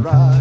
right.